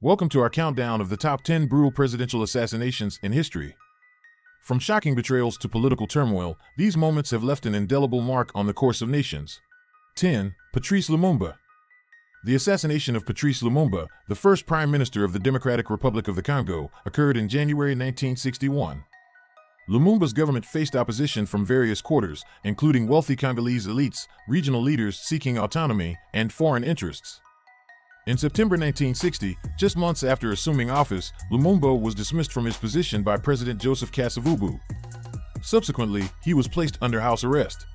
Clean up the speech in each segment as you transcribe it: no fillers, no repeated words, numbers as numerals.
Welcome to our countdown of the top 10 brutal presidential assassinations in history. From shocking betrayals to political turmoil, these moments have left an indelible mark on the course of nations. 10. Patrice Lumumba. The assassination of Patrice Lumumba, the first Prime Minister of the Democratic Republic of the Congo, occurred in January 1961. Lumumba's government faced opposition from various quarters, including wealthy Congolese elites, regional leaders seeking autonomy, and foreign interests. In September 1960, just months after assuming office, Lumumba was dismissed from his position by President Joseph Kasavubu. Subsequently, he was placed under house arrest.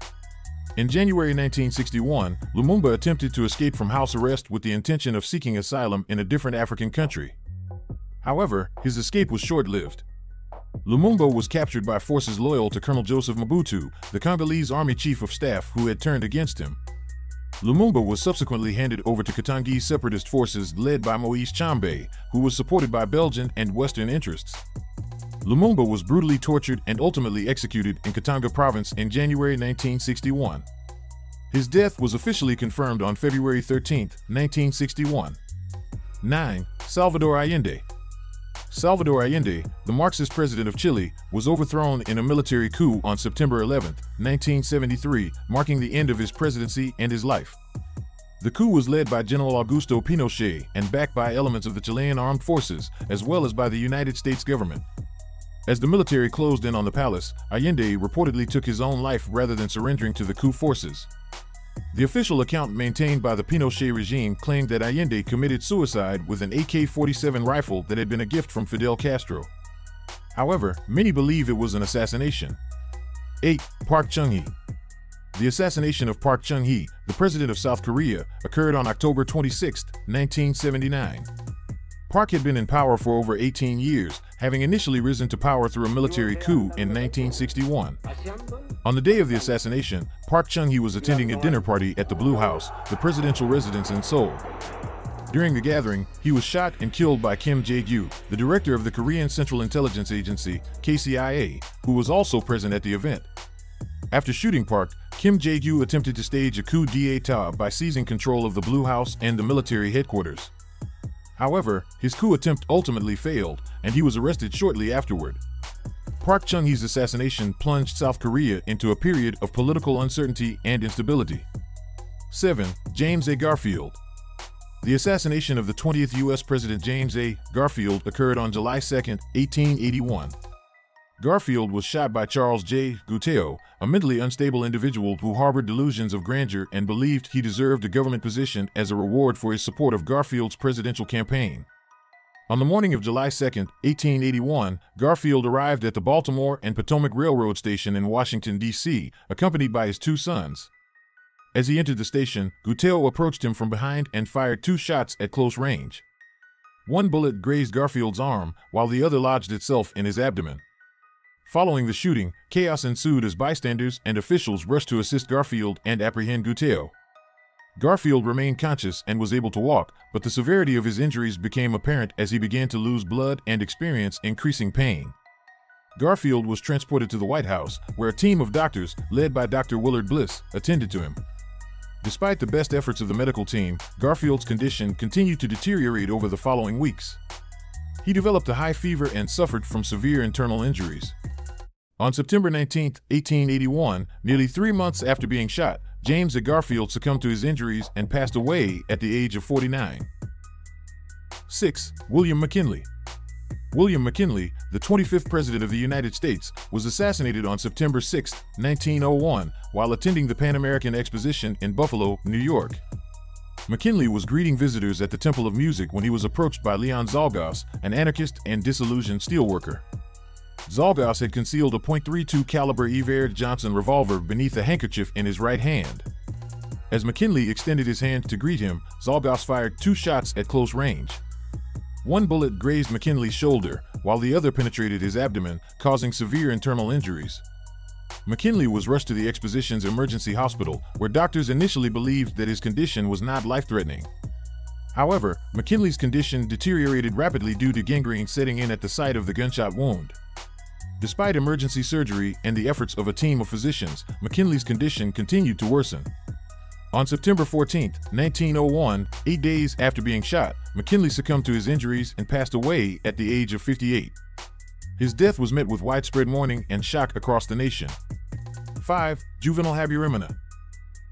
In January 1961, Lumumba attempted to escape from house arrest with the intention of seeking asylum in a different African country. However, his escape was short-lived. Lumumba was captured by forces loyal to Colonel Joseph Mobutu, the Congolese Army Chief of Staff who had turned against him. Lumumba was subsequently handed over to Katangese separatist forces led by Moise Tshombe, who was supported by Belgian and Western interests. Lumumba was brutally tortured and ultimately executed in Katanga province in January 1961. His death was officially confirmed on February 13, 1961. 9. Salvador Allende. Salvador Allende, the Marxist president of Chile, was overthrown in a military coup on September 11, 1973, marking the end of his presidency and his life. The coup was led by General Augusto Pinochet and backed by elements of the Chilean armed forces, as well as by the United States government. As the military closed in on the palace, Allende reportedly took his own life rather than surrendering to the coup forces. The official account maintained by the Pinochet regime claimed that Allende committed suicide with an AK-47 rifle that had been a gift from Fidel Castro. However, many believe it was an assassination. 8. Park Chung-hee. The assassination of Park Chung-hee, the president of South Korea, occurred on October 26, 1979. Park had been in power for over 18 years, having initially risen to power through a military coup in 1961. On the day of the assassination, Park Chung-hee was attending a dinner party at the Blue House, the presidential residence in Seoul. During the gathering, he was shot and killed by Kim Jae-gyu, the director of the Korean Central Intelligence Agency, KCIA, who was also present at the event. After shooting Park, Kim Jae-gyu attempted to stage a coup d'état by seizing control of the Blue House and the military headquarters. However, his coup attempt ultimately failed, and he was arrested shortly afterward. Park Chung-hee's assassination plunged South Korea into a period of political uncertainty and instability. 7. James A. Garfield. The assassination of the 20th U.S. President James A. Garfield occurred on July 2, 1881. Garfield was shot by Charles J. Guiteau, a mentally unstable individual who harbored delusions of grandeur and believed he deserved a government position as a reward for his support of Garfield's presidential campaign. On the morning of July 2, 1881, Garfield arrived at the Baltimore and Potomac Railroad Station in Washington, D.C., accompanied by his two sons. As he entered the station, Guiteau approached him from behind and fired two shots at close range. One bullet grazed Garfield's arm, while the other lodged itself in his abdomen. Following the shooting, chaos ensued as bystanders and officials rushed to assist Garfield and apprehend Guiteau. Garfield remained conscious and was able to walk, but the severity of his injuries became apparent as he began to lose blood and experience increasing pain. Garfield was transported to the White House, where a team of doctors, led by Dr. Willard Bliss, attended to him. Despite the best efforts of the medical team, Garfield's condition continued to deteriorate over the following weeks. He developed a high fever and suffered from severe internal injuries. On September 19, 1881, nearly 3 months after being shot, James A. Garfield succumbed to his injuries and passed away at the age of 49. 6. William McKinley. William McKinley, the 25th President of the United States, was assassinated on September 6, 1901, while attending the Pan American Exposition in Buffalo, New York. McKinley was greeting visitors at the Temple of Music when he was approached by Leon Czolgosz, an anarchist and disillusioned steelworker. Czolgosz had concealed a .32 caliber Iver Johnson revolver beneath a handkerchief in his right hand. As McKinley extended his hand to greet him, Czolgosz fired two shots at close range. One bullet grazed McKinley's shoulder, while the other penetrated his abdomen, causing severe internal injuries. McKinley was rushed to the exposition's emergency hospital, where doctors initially believed that his condition was not life-threatening. However, McKinley's condition deteriorated rapidly due to gangrene setting in at the site of the gunshot wound. Despite emergency surgery and the efforts of a team of physicians, McKinley's condition continued to worsen. On September 14, 1901, 8 days after being shot, McKinley succumbed to his injuries and passed away at the age of 58. His death was met with widespread mourning and shock across the nation. 5. Juvenal Habyarimana.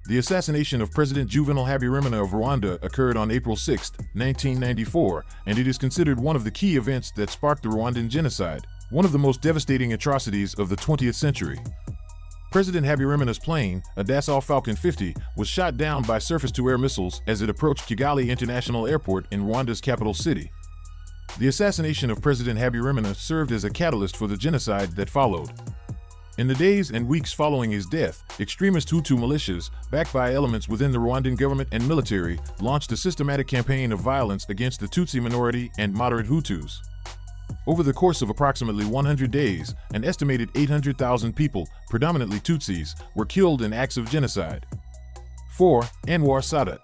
The assassination of President Juvenal Habyarimana of Rwanda occurred on April 6, 1994, and it is considered one of the key events that sparked the Rwandan genocide, one of the most devastating atrocities of the 20th century. President Habyarimana's plane, a Dassault Falcon 50, was shot down by surface-to-air missiles as it approached Kigali International Airport in Rwanda's capital city. The assassination of President Habyarimana served as a catalyst for the genocide that followed. In the days and weeks following his death, extremist Hutu militias, backed by elements within the Rwandan government and military, launched a systematic campaign of violence against the Tutsi minority and moderate Hutus. Over the course of approximately 100 days, an estimated 800,000 people, predominantly Tutsis, were killed in acts of genocide. 4. Anwar Sadat.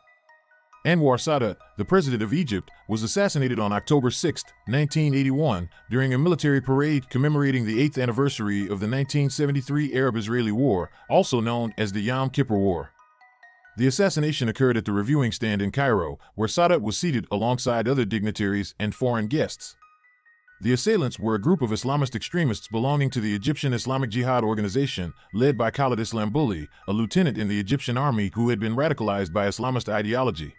Anwar Sadat, the president of Egypt, was assassinated on October 6, 1981, during a military parade commemorating the 8th anniversary of the 1973 Arab-Israeli War, also known as the Yom Kippur War. The assassination occurred at the reviewing stand in Cairo, where Sadat was seated alongside other dignitaries and foreign guests. The assailants were a group of Islamist extremists belonging to the Egyptian Islamic Jihad organization, led by Khalid Islambuli, a lieutenant in the Egyptian army who had been radicalized by Islamist ideology.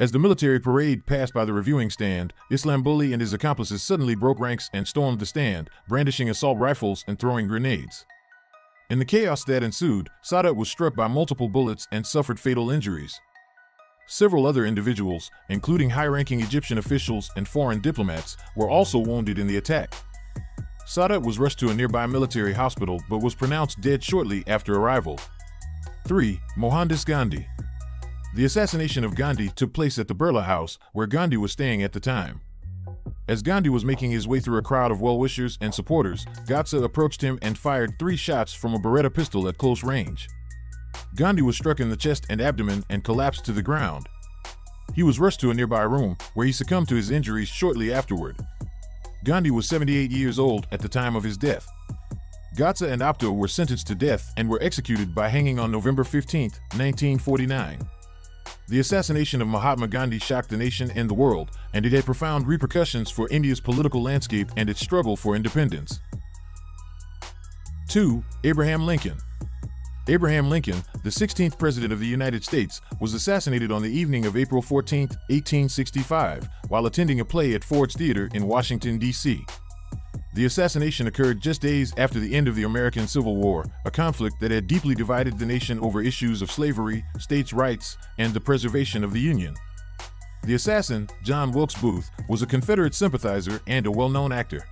As the military parade passed by the reviewing stand, Islambuli and his accomplices suddenly broke ranks and stormed the stand, brandishing assault rifles and throwing grenades. In the chaos that ensued, Sadat was struck by multiple bullets and suffered fatal injuries. Several other individuals, including high-ranking Egyptian officials and foreign diplomats, were also wounded in the attack. Sadat was rushed to a nearby military hospital but was pronounced dead shortly after arrival. 3. Mohandas Gandhi. The assassination of Gandhi took place at the Birla House, where Gandhi was staying at the time. As Gandhi was making his way through a crowd of well-wishers and supporters, Godse approached him and fired 3 shots from a Beretta pistol at close range. Gandhi was struck in the chest and abdomen and collapsed to the ground. He was rushed to a nearby room, where he succumbed to his injuries shortly afterward. Gandhi was 78 years old at the time of his death. Godse and Apte were sentenced to death and were executed by hanging on November 15, 1949. The assassination of Mahatma Gandhi shocked the nation and the world, and it had profound repercussions for India's political landscape and its struggle for independence. 2. Abraham Lincoln. Abraham Lincoln, the 16th President of the United States, was assassinated on the evening of April 14, 1865, while attending a play at Ford's Theater in Washington, D.C. The assassination occurred just days after the end of the American Civil War, a conflict that had deeply divided the nation over issues of slavery, states' rights, and the preservation of the Union. The assassin, John Wilkes Booth, was a Confederate sympathizer and a well-known actor.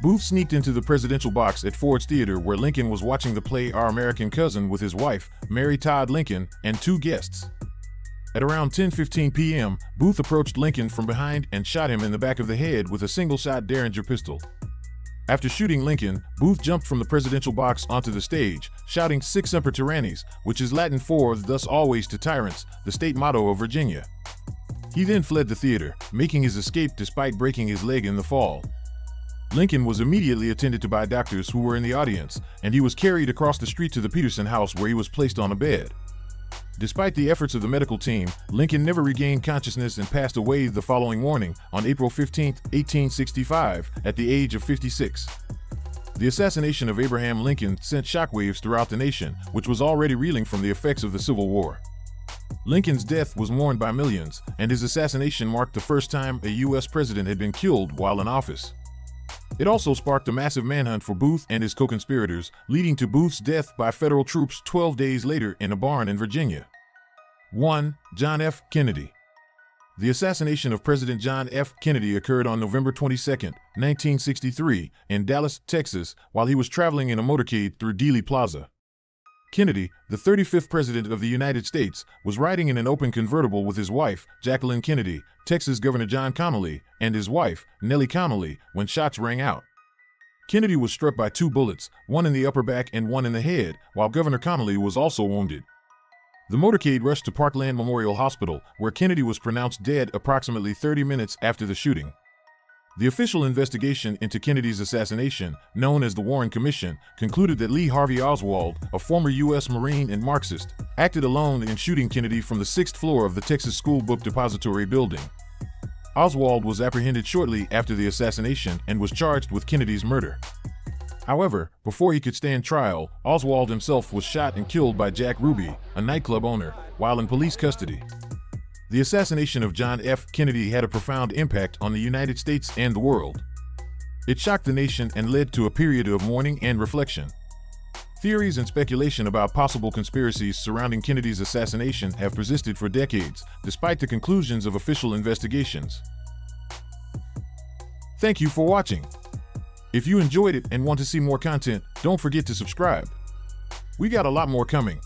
Booth sneaked into the presidential box at Ford's Theater where Lincoln was watching the play Our American Cousin with his wife, Mary Todd Lincoln, and 2 guests. At around 10:15 p.m., Booth approached Lincoln from behind and shot him in the back of the head with a single-shot Derringer pistol. After shooting Lincoln, Booth jumped from the presidential box onto the stage, shouting "Sic Semper Tyrannis," which is Latin for "Thus always to tyrants," the state motto of Virginia. He then fled the theater, making his escape despite breaking his leg in the fall. Lincoln was immediately attended to by doctors who were in the audience, and he was carried across the street to the Peterson House where he was placed on a bed. Despite the efforts of the medical team, Lincoln never regained consciousness and passed away the following morning, on April 15, 1865, at the age of 56. The assassination of Abraham Lincoln sent shockwaves throughout the nation, which was already reeling from the effects of the Civil War. Lincoln's death was mourned by millions, and his assassination marked the first time a U.S. president had been killed while in office. It also sparked a massive manhunt for Booth and his co-conspirators, leading to Booth's death by federal troops 12 days later in a barn in Virginia. 1. John F. Kennedy. The assassination of President John F. Kennedy occurred on November 22, 1963, in Dallas, Texas, while he was traveling in a motorcade through Dealey Plaza. Kennedy, the 35th President of the United States, was riding in an open convertible with his wife, Jacqueline Kennedy, Texas Governor John Connally, and his wife, Nellie Connally, when shots rang out. Kennedy was struck by 2 bullets, one in the upper back and one in the head, while Governor Connally was also wounded. The motorcade rushed to Parkland Memorial Hospital, where Kennedy was pronounced dead approximately 30 minutes after the shooting. The official investigation into Kennedy's assassination, known as the Warren Commission, concluded that Lee Harvey Oswald, a former U.S. Marine and Marxist, acted alone in shooting Kennedy from the 6th floor of the Texas School Book Depository building. Oswald was apprehended shortly after the assassination and was charged with Kennedy's murder. However, before he could stand trial, Oswald himself was shot and killed by Jack Ruby, a nightclub owner, while in police custody. The assassination of John F. Kennedy had a profound impact on the United States and the world. It shocked the nation and led to a period of mourning and reflection. Theories and speculation about possible conspiracies surrounding Kennedy's assassination have persisted for decades, despite the conclusions of official investigations. Thank you for watching. If you enjoyed it and want to see more content, don't forget to subscribe. We got a lot more coming.